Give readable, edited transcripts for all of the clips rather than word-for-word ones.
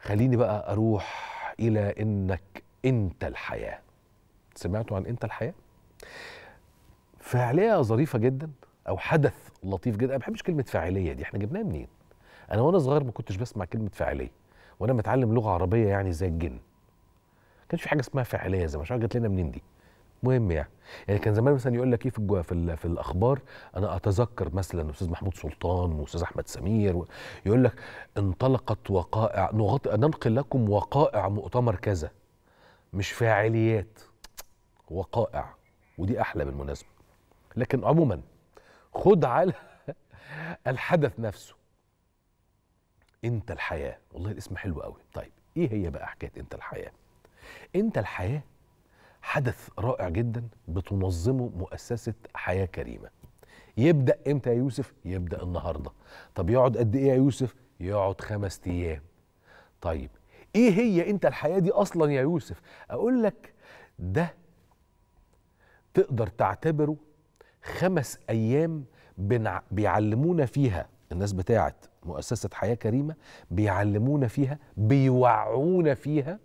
خليني بقى أروح إلى إنك أنت الحياة. سمعتوا عن أنت الحياة؟ فعالية ظريفة جدا أو حدث لطيف جدا. أنا ما بحبش كلمة فاعلية دي، إحنا جبناها منين؟ أنا وأنا صغير ما كنتش بسمع كلمة فاعلية، وأنا متعلم لغة عربية يعني زي الجن. ما كانش في حاجة اسمها فاعلية، زي ما مش عارف جت لنا منين دي. مهم يعني كان زمان مثلا يقول لك ايه في الاخبار، انا اتذكر مثلا استاذ محمود سلطان واستاذ احمد سمير يقول لك انطلقت وقائع، ننقل لكم وقائع مؤتمر كذا، مش فاعليات، وقائع، ودي احلى بالمناسبه. لكن عموما خد على الحدث نفسه، انت الحياه. والله الاسم حلو قوي. طيب ايه هي بقى حكايه انت الحياه؟ انت الحياه حدث رائع جدا بتنظمه مؤسسة حياة كريمة. يبدأ امتى يا يوسف؟ يبدأ النهاردة. طب يقعد قد ايه يا يوسف؟ يقعد 5 ايام. طيب ايه هي انت الحياة دي اصلا يا يوسف؟ اقول لك ده تقدر تعتبره 5 ايام بيعلمونا فيها الناس بتاعت مؤسسة حياة كريمة، بيعلمونا فيها، بيوعونا فيها،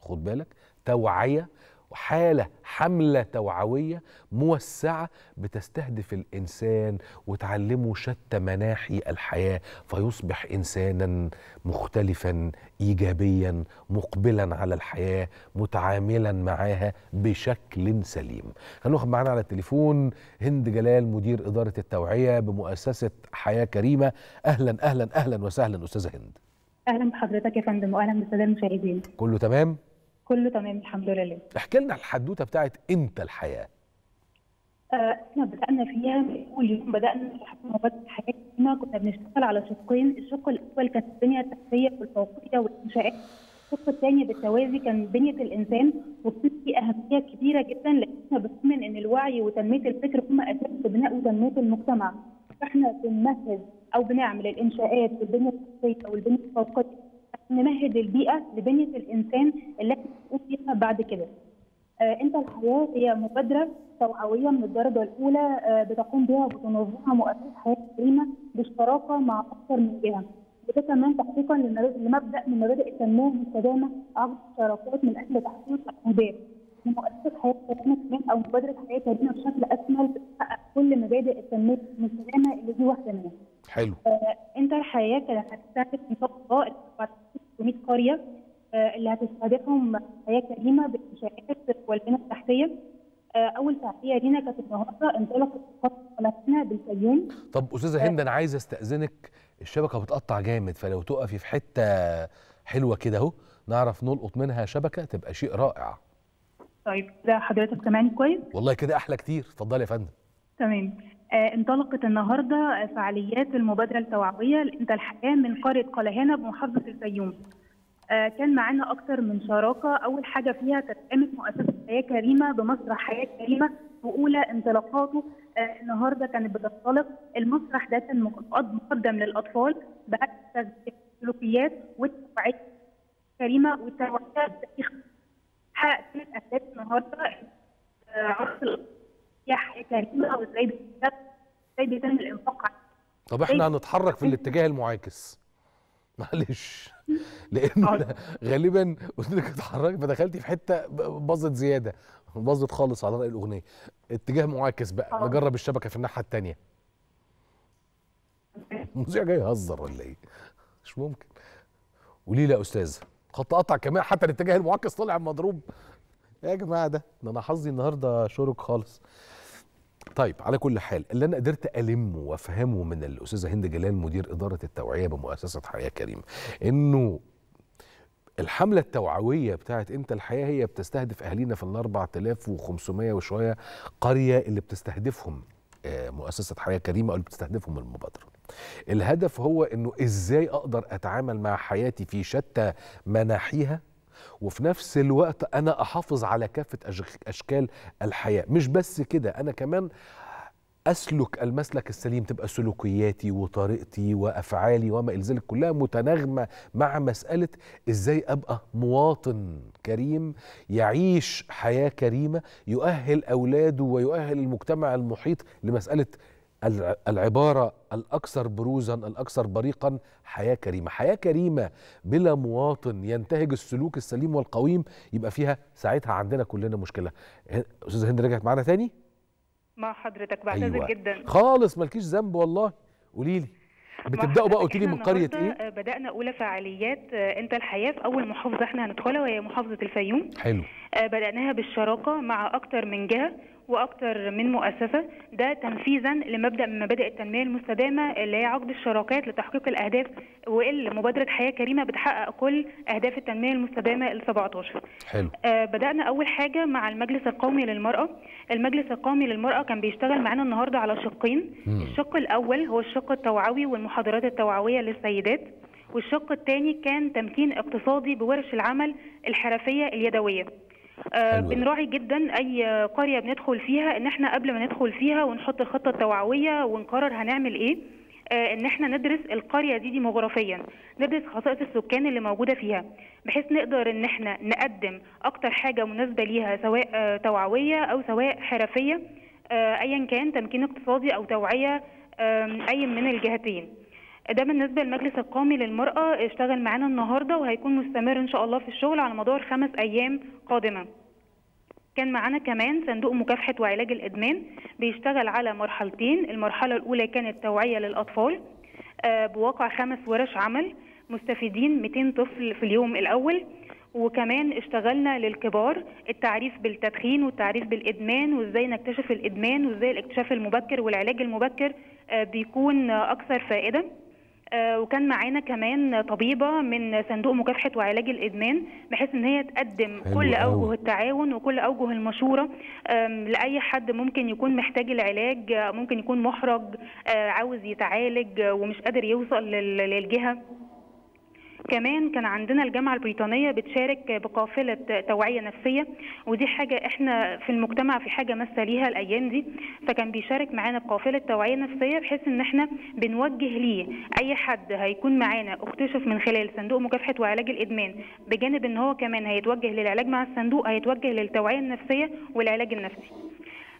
خد بالك، توعية، حالة حملة توعوية موسعة بتستهدف الإنسان وتعلمه شتى مناحي الحياة، فيصبح إنسانا مختلفا إيجابيا مقبلا على الحياة متعاملا معها بشكل سليم. هناخد معانا على التليفون هند جلال مدير إدارة التوعية بمؤسسة حياة كريمة. أهلا أهلا أهلا وسهلا أستاذة هند. أهلا بحضرتك يا فندم وأهلا بالسادة المشاهدين. كله تمام؟ كله تمام الحمد لله. احكي لنا الحدوته بتاعت انت الحياه. احنا بدانا فيها من اول يوم بدانا في مبادره حياه كريمه، كنا بنشتغل على شقين، الشق الاول كانت البنيه التحتيه والفوقيه والانشاءات، الشق الثاني بالتوازي كان بنيه الانسان، وبتدي اهميه كبيره جدا لاننا بنؤمن ان الوعي وتنميه الفكر هم اساس بناء وتنميه المجتمع، فاحنا بنمهد او بنعمل الانشاءات والبنيه التحتيه والبنيه الفوقيه، نمهد البيئة لبنية الإنسان التي بنقوم بيها بعد كده. أنت الحياة هي مبادرة توعوية من الدرجة الأولى بتقوم بها وتنظمها مؤسسة حياة كريمة بالشراكة مع أكثر من جهة، وده كمان تحقيقا لمبدأ من مبادئ التنمية المستدامة، عقد شراكات من أجل تحقيق الأهداف لمؤسسة حياة كريمة كمان أو مبادرة حياة كريمة بشكل أشمل بتحقق كل مبادئ التنمية المستدامة اللي دي واحدة منها. حلو. أنت الحياة كانت هتستهدف نطاق 600 قرية اللي هتستهدفهم حياة كريمة بالإنشاءات والبنى التحتية. أول تعبئة لينا كانت النهارده انطلقت خلصنا بالفيوم. طب أستاذة هند أنا عايز أستأذنك، الشبكة بتقطع جامد، فلو تقفي في حتة حلوة كده أهو نعرف نلقط منها شبكة تبقى شيء رائع. طيب كده حضرتك سامعني كويس؟ والله كده أحلى كتير، اتفضلي يا فندم. تمام. انطلقت النهارده فعاليات المبادره التوعويه انت الحياه من قريه قلهانه بمحافظه الفيوم. كان معانا اكثر من شراكه، اول حاجه فيها كانت قامت مؤسسه حياه كريمه بمسرح حياه كريمه واولى انطلاقاته النهارده كانت بتنطلق. المسرح ده كان مقدم للاطفال بعد السلوكيات والتوعيه كريمه والتوعيه حققت 3 اهداف النهارده يا حياة كريمة وازاي بيتم الانفاق. طب احنا هنتحرك في الاتجاه المعاكس. معلش لان غالبا قلت لك اتحرك فدخلتي في حته باظت زياده، باظت خالص على رأي الاغنيه. اتجاه معاكس بقى، نجرب الشبكه في الناحيه الثانيه. المذيع جاي يهزر ولا ايه؟ مش ممكن. قولي لي يا استاذه، خط قطع كمان حتى الاتجاه المعاكس طلع مضروب. يا جماعه ده انا حظي النهارده شرك خالص. طيب على كل حال اللي انا قدرت المه وافهمه من الاستاذه هند جلال مدير اداره التوعيه بمؤسسه حياه كريمه انه الحمله التوعويه بتاعت انت الحياه هي بتستهدف اهالينا في ال 4500 وشويه قريه اللي بتستهدفهم مؤسسه حياه كريمه او اللي بتستهدفهم المبادره. الهدف هو انه ازاي اقدر اتعامل مع حياتي في شتى مناحيها وفي نفس الوقت أنا أحافظ على كافة أشكال الحياة. مش بس كده، أنا كمان أسلك المسلك السليم، تبقى سلوكياتي وطريقتي وأفعالي وما إلى ذلك كلها متناغمة مع مسألة إزاي أبقى مواطن كريم يعيش حياة كريمة، يؤهل أولاده ويؤهل المجتمع المحيط لمسألة العبارة الأكثر بروزا الأكثر بريقا، حياة كريمة. حياة كريمة بلا مواطن ينتهج السلوك السليم والقويم، يبقى فيها ساعتها عندنا كلنا مشكلة. أستاذة هند رجعت معانا تاني؟ مع حضرتك بعتذر أيوة. جدا خالص، مالكيش ذنب والله. قولي لي بتبداوا بقى، قلت لي من قريه ايه؟ بدانا اولى فعاليات انت الحياه في اول محافظه احنا هندخلها وهي محافظه الفيوم. حلو. بداناها بالشراكه مع اكتر من جهه واكتر من مؤسسه، ده تنفيذا لمبدا من مبادئ التنميه المستدامه اللي هي عقد الشراكات لتحقيق الاهداف، وال مبادره حياه كريمه بتحقق كل اهداف التنميه المستدامه ال 17. حلو. بدانا اول حاجه مع المجلس القومي للمراه. المجلس القومي للمراه كان بيشتغل معانا النهارده على شقين، الشق الاول هو الشق التوعوي والمحاضرات التوعويه للسيدات، والشق الثاني كان تمكين اقتصادي بورش العمل الحرفيه اليدويه. بنراعي جدا اي قريه بندخل فيها ان احنا قبل ما ندخل فيها ونحط الخطه التوعويه ونقرر هنعمل ايه، ان احنا ندرس القريه دي ديموغرافيا، ندرس خصائص السكان اللي موجوده فيها، بحيث نقدر ان احنا نقدم اكتر حاجه مناسبه ليها، سواء توعويه او سواء حرفيه، ايا كان تمكين اقتصادي او توعيه، اي من الجهتين. ده بالنسبه للمجلس القومي للمراه، اشتغل معانا النهارده وهيكون مستمر ان شاء الله في الشغل على مدار 5 ايام قادمه. كان معانا كمان صندوق مكافحه وعلاج الادمان، بيشتغل على مرحلتين، المرحله الاولى كانت توعيه للاطفال بواقع 5 ورش عمل، مستفيدين 200 طفل في اليوم الاول، وكمان اشتغلنا للكبار، التعريف بالتدخين والتعريف بالادمان وازاي نكتشف الادمان وازاي الاكتشاف المبكر والعلاج المبكر بيكون اكثر فائده. وكان معانا كمان طبيبة من صندوق مكافحة وعلاج الإدمان، بحيث ان هي تقدم كل أوجه التعاون وكل أوجه المشورة لأي حد ممكن يكون محتاج العلاج، ممكن يكون محرج عاوز يتعالج ومش قادر يوصل للجهة. كمان كان عندنا الجامعة البريطانية بتشارك بقافلة توعية نفسية، ودي حاجة احنا في المجتمع في حاجة ماسة ليها الأيام دي، فكان بيشارك معانا بقافلة توعية نفسية، بحيث ان احنا بنوجه ليه أي حد هيكون معانا اكتشف من خلال صندوق مكافحة وعلاج الإدمان، بجانب ان هو كمان هيتوجه للعلاج مع الصندوق، هيتوجه للتوعية النفسية والعلاج النفسي.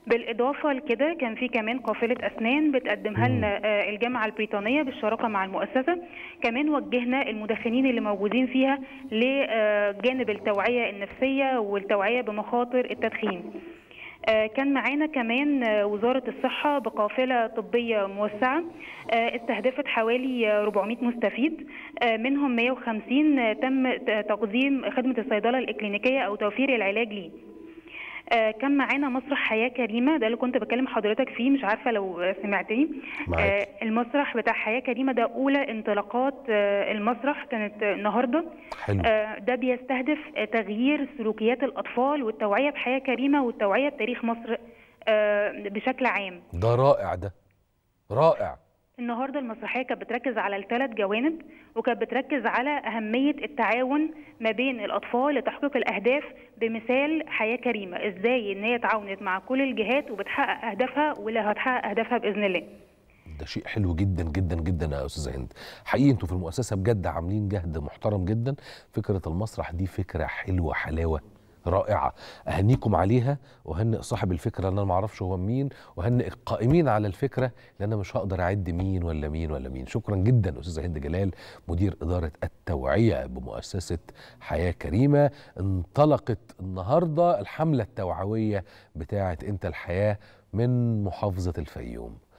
بالإضافة لكده كان في كمان قافلة أسنان بتقدمها لنا الجامعة البريطانية بالشراكة مع المؤسسة، كمان وجهنا المدخنين اللي موجودين فيها لجانب التوعية النفسية والتوعية بمخاطر التدخين. كان معانا كمان وزارة الصحة بقافلة طبية موسعة استهدفت حوالي 400 مستفيد، منهم 150 تم تقديم خدمة الصيدلة الإكلينيكية أو توفير العلاج ليه. كان معانا مسرح حياة كريمة، ده اللي كنت بكلم حضرتك فيه، مش عارفة لو سمعتني. المسرح بتاع حياة كريمة ده أولى انطلاقات المسرح، كانت النهاردة. حلو. ده بيستهدف تغيير سلوكيات الأطفال والتوعية بحياة كريمة والتوعية بتاريخ مصر بشكل عام. ده رائع، ده رائع. النهارده المسرحيه كانت بتركز على ال3 جوانب، وكانت بتركز على اهميه التعاون ما بين الاطفال لتحقيق الاهداف بمثال حياه كريمه، ازاي ان هي تعاونت مع كل الجهات وبتحقق اهدافها ولا هتحقق اهدافها باذن الله. ده شيء حلو جدا جدا جدا يا استاذه هند، حقيقي انتوا في المؤسسه بجد عاملين جهد محترم جدا. فكره المسرح دي فكره حلوه، حلاوه رائعة، أهنيكم عليها وأهنئ صاحب الفكرة اللي أنا ما أعرفش هو مين، وأهنئ القائمين على الفكرة لأن أنا مش هقدر أعد مين ولا مين ولا مين. شكرا جدا أستاذة هند جلال، مدير إدارة التوعية بمؤسسة حياة كريمة. انطلقت النهاردة الحملة التوعوية بتاعة أنت الحياة من محافظة الفيوم.